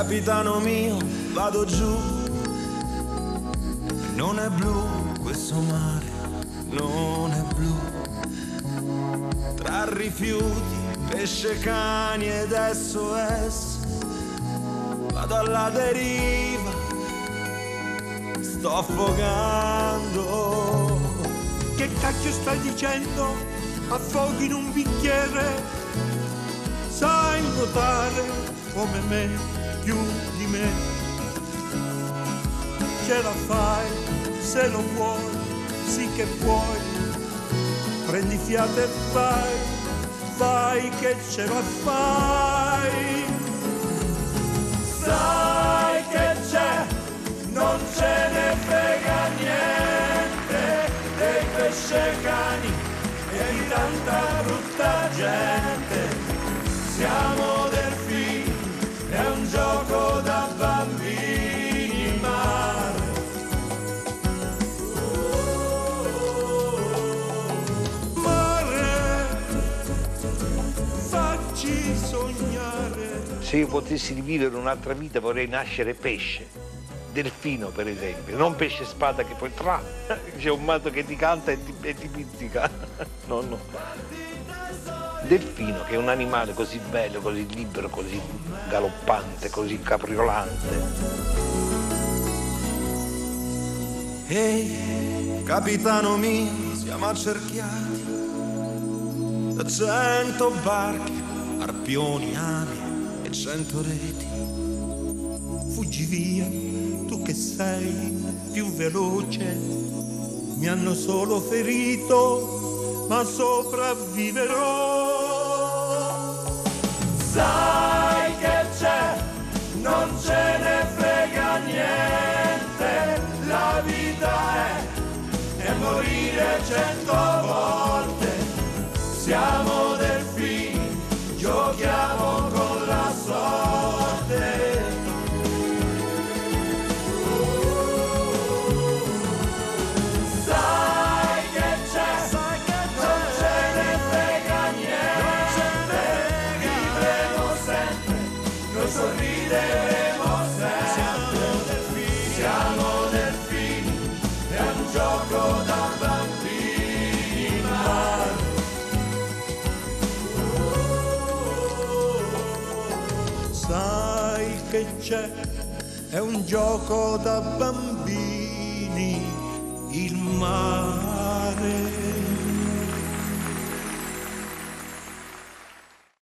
Capitano mio, vado giù. Non è blu questo mare, non è blu. Tra rifiuti, pesce, cani ed SOS vado alla deriva, sto affogando. Che cacchio stai dicendo? Affoghi in un bicchiere. Sai nuotare come me, più di me. Ce la fai se lo vuoi, sì che puoi. Prendi fiato e vai, vai che ce la fai. Sai che c'è, non ce ne frega niente dei pescecani e di tanta brutta gente. Siamo delfini, è un gioco da bambini in mare. Mare, facci sognare. Se io potessi rivivere un'altra vita vorrei nascere pesce. Delfino per esempio, non pesce spada che poi tra, c'è un matto che ti canta e ti pizzica. No, no. Delfino che è un animale così bello, così libero, così galoppante, così capriolante. Ehi, capitano mio, siamo accerchiati da 100 barche, arpioni, ali e 100 reti. Fuggi via, tu che sei più veloce. Mi hanno solo ferito, ma sopravviverò. Sai che c'è, non ce ne frega niente. La vita è morire 100 volte. Siamo delfini, giochiamo con la sorte. Che c'è, è un gioco da bambini, il mare.